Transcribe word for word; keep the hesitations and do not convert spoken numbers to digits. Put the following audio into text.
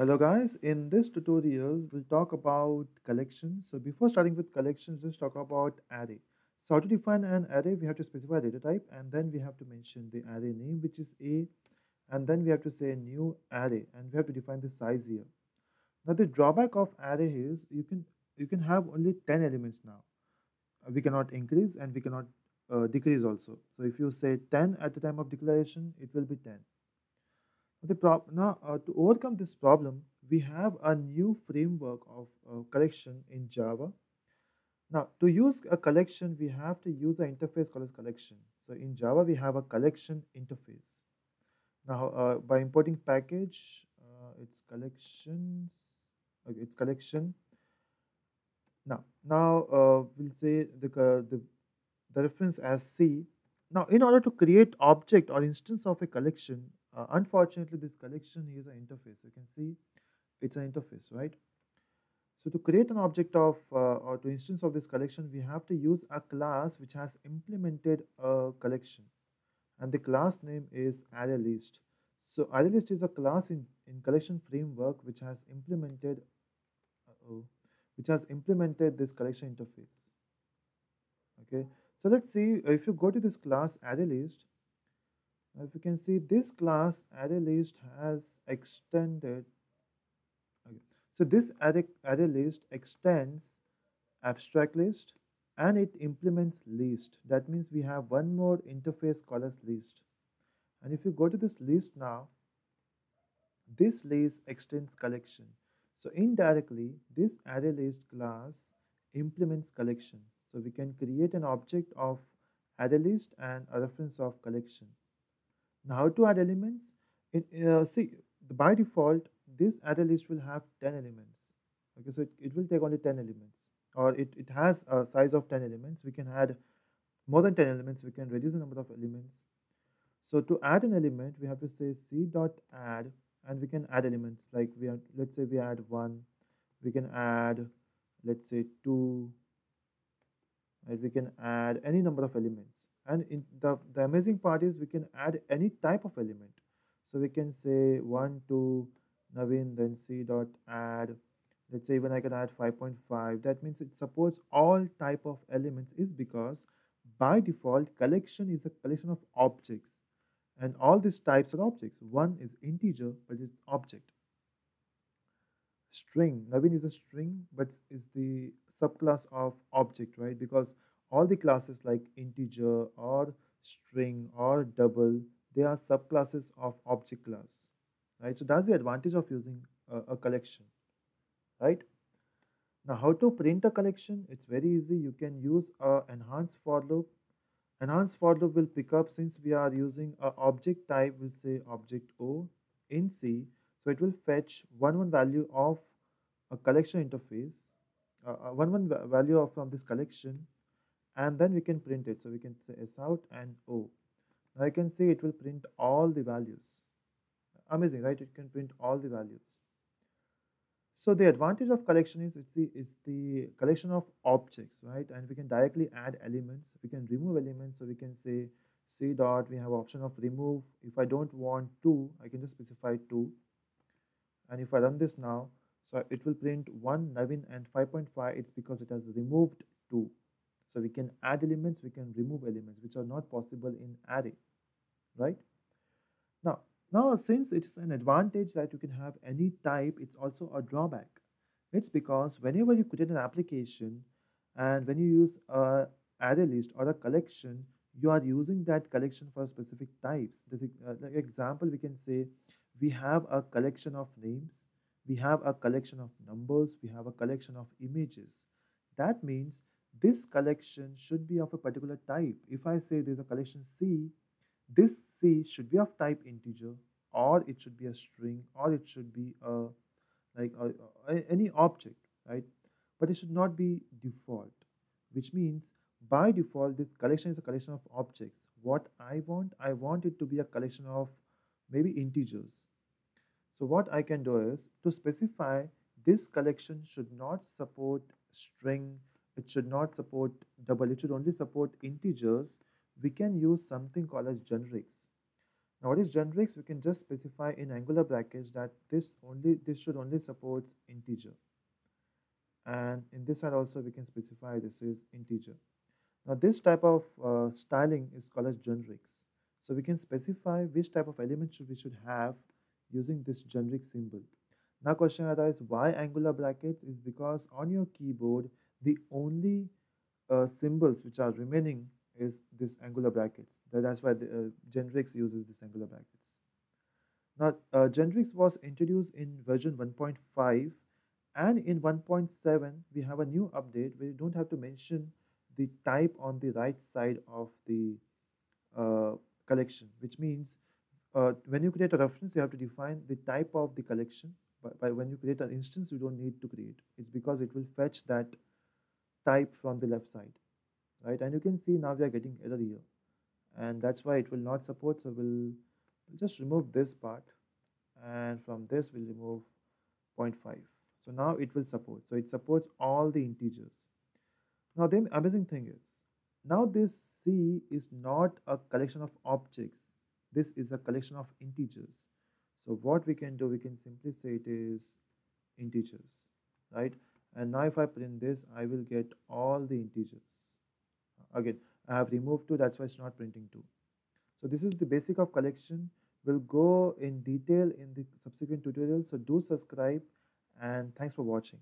Hello guys, in this tutorial we'll talk about collections. So before starting with collections, let's talk about array. So how to define an array? We have to specify data type and then we have to mention the array name, which is A, and then we have to say new array and we have to define the size here. Now the drawback of array is you can you can have only ten elements now. We cannot increase and we cannot uh, decrease also. So if you say ten at the time of declaration, it will be ten. The problem now uh, to overcome this problem, we have a new framework of uh, collection in Java. Now to use a collection, we have to use an interface called as collection. So in Java we have a collection interface. Now uh, by importing package, uh, it's collections. Okay, it's collection. Now now uh, we'll say the uh, the the reference as C. Now in order to create object or instance of a collection. Uh, unfortunately, this collection is an interface. You can see it's an interface, right? So to create an object of uh, or to instance of this collection, we have to use a class which has implemented a collection, and the class name is ArrayList. So ArrayList is a class in in collection framework which has implemented uh-oh, which has implemented this collection interface. Okay, so let's see if you go to this class ArrayList. If you can see, this class ArrayList has extended. Okay. So this array ArrayList extends abstract list and it implements list. That means we have one more interface called as list. And if you go to this list now, this list extends collection. So indirectly, this ArrayList class implements collection. So we can create an object of ArrayList and a reference of collection. Now how to add elements? It, uh, see, by default, this array list will have ten elements. Okay, so it, it will take only ten elements, or it, it has a size of ten elements. We can add more than ten elements. We can reduce the number of elements. So to add an element, we have to say c.add, and we can add elements. Like we have, let's say we add one, we can add, let's say two, right? We can add any number of elements. And in the, the amazing part is we can add any type of element. So we can say one, two, Naveen, then c.add. Let's say even I can add five point five. That means it supports all type of elements, is because by default collection is a collection of objects. And all these types are objects. One is integer, but it's object. String, Naveen is a string, but is the subclass of object, right? Because all the classes like integer or string or double, they are subclasses of object class, right? So that's the advantage of using a, a collection, right? Now how to print a collection? It's very easy. You can use a enhanced for loop. Enhanced for loop will pick up, since we are using a object type, we'll say object O in C. So it will fetch one one value of a collection interface, uh, one one value of from this collection. And then we can print it. So we can say S out and O. Now you can see it will print all the values. Amazing, right? It can print all the values. So the advantage of collection is it's the, it's the collection of objects, right? And we can directly add elements. We can remove elements. So we can say C dot. We have option of remove. If I don't want two, I can just specify two. And if I run this now, so it will print one, Naveen, and five point five. It's because it has removed two. So we can add elements, we can remove elements, which are not possible in array, right? Now, now since it's an advantage that you can have any type, it's also a drawback. It's because whenever you create an application and when you use a array list or a collection, you are using that collection for specific types. Like example, we can say we have a collection of names, we have a collection of numbers, we have a collection of images. That means this collection should be of a particular type. If I say there's a collection C, this C should be of type integer, or it should be a string, or it should be a like a, a, any object, right? But it should not be default, which means by default this collection is a collection of objects. What I want, I want it to be a collection of maybe integers. So what I can do is to specify this collection should not support string. It should not support double, it should only support integers. We can use something called as generics. Now what is generics? We can just specify in Angular package that this only this should only support integer, and in this side also we can specify this is integer. Now this type of uh, styling is called as generics. So we can specify which type of element should we should have using this generic symbol. Now question is why Angular brackets? Is because on your keyboard the only uh, symbols which are remaining is this Angular brackets. That's why the, uh, generics uses this Angular brackets. Now uh, generics was introduced in version one point five, and in one point seven we have a new update where you don't have to mention the type on the right side of the uh, collection, which means uh, when you create a reference you have to define the type of the collection, but by when you create an instance you don't need to create. It's because it will fetch that type from the left side, right? And you can see now we are getting error here, and that's why it will not support. So we'll just remove this part, and from this we'll remove zero point five. So now it will support. So it supports all the integers. Now the amazing thing is, now this C is not a collection of objects. This is a collection of integers. So what we can do, we can simply say it is integers, right? And now if I print this, I will get all the integers. Again, I have removed two, that's why it's not printing two. So this is the basic of collection. We'll go in detail in the subsequent tutorial. So do subscribe, and thanks for watching.